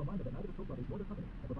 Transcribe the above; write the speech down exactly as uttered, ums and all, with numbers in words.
provided an agricultural water company.